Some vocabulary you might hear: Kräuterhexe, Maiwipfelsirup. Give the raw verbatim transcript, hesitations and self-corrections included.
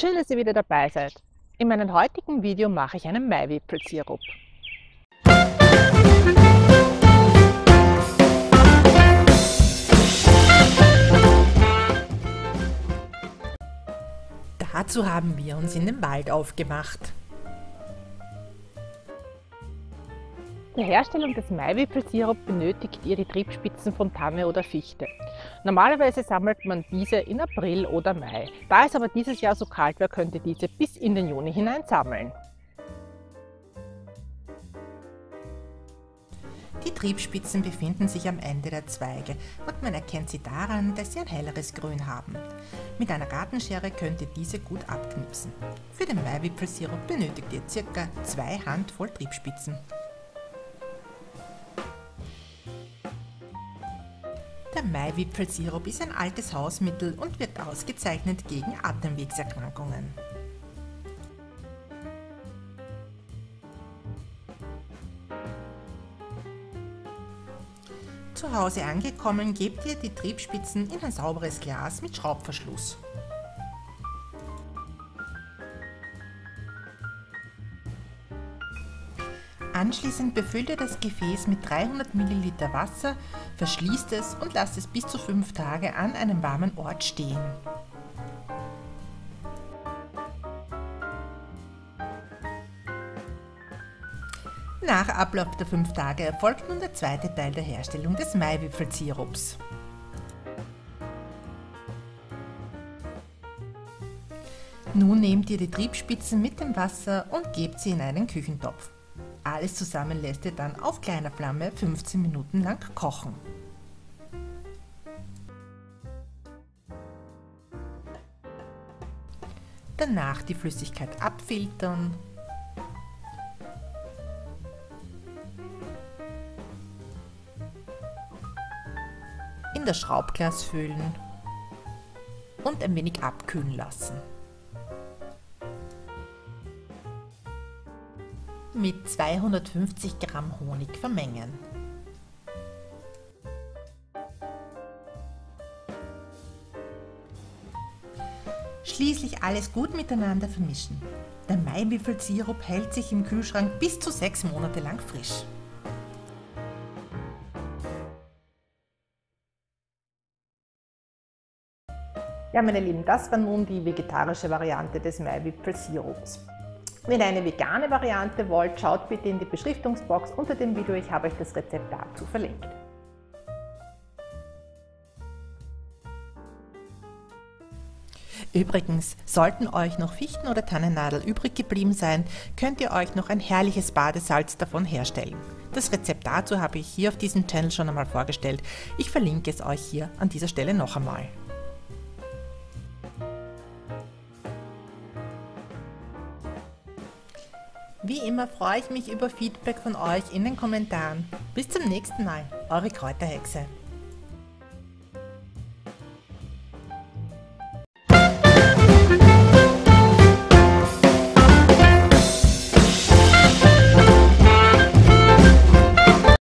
Schön, dass ihr wieder dabei seid. In meinem heutigen Video mache ich einen Maiwipfelsirup. Dazu haben wir uns in den Wald aufgemacht. Zur Herstellung des Maiwipfelsirup benötigt ihr die Triebspitzen von Tanne oder Fichte. Normalerweise sammelt man diese in April oder Mai. Da es aber dieses Jahr so kalt war, könnt ihr diese bis in den Juni hinein sammeln. Die Triebspitzen befinden sich am Ende der Zweige und man erkennt sie daran, dass sie ein helleres Grün haben. Mit einer Gartenschere könnt ihr diese gut abknipsen. Für den Maiwipfelsirup benötigt ihr circa zwei Handvoll Triebspitzen. Der Maiwipfelsirup ist ein altes Hausmittel und wirkt ausgezeichnet gegen Atemwegserkrankungen. Zu Hause angekommen, gebt ihr die Triebspitzen in ein sauberes Glas mit Schraubverschluss. Anschließend befüllt ihr das Gefäß mit dreihundert Milliliter Wasser, verschließt es und lasst es bis zu fünf Tage an einem warmen Ort stehen. Nach Ablauf der fünf Tage erfolgt nun der zweite Teil der Herstellung des Maiwipfelsirups. Nun nehmt ihr die Triebspitzen mit dem Wasser und gebt sie in einen Küchentopf. Alles zusammen lässt ihr dann auf kleiner Flamme fünfzehn Minuten lang kochen. Danach die Flüssigkeit abfiltern. In das Schraubglas füllen und ein wenig abkühlen lassen. Mit zweihundertfünfzig Gramm Honig vermengen. Schließlich alles gut miteinander vermischen. Der Maiwipfelsirup hält sich im Kühlschrank bis zu sechs Monate lang frisch. Ja, meine Lieben, das war nun die vegetarische Variante des Maiwipfelsirups. Wenn ihr eine vegane Variante wollt, schaut bitte in die Beschriftungsbox unter dem Video, ich habe euch das Rezept dazu verlinkt. Übrigens, sollten euch noch Fichten- oder Tannennadel übrig geblieben sein, könnt ihr euch noch ein herrliches Badesalz davon herstellen. Das Rezept dazu habe ich hier auf diesem Channel schon einmal vorgestellt. Ich verlinke es euch hier an dieser Stelle noch einmal. Wie immer freue ich mich über Feedback von euch in den Kommentaren. Bis zum nächsten Mal, eure Kräuterhexe.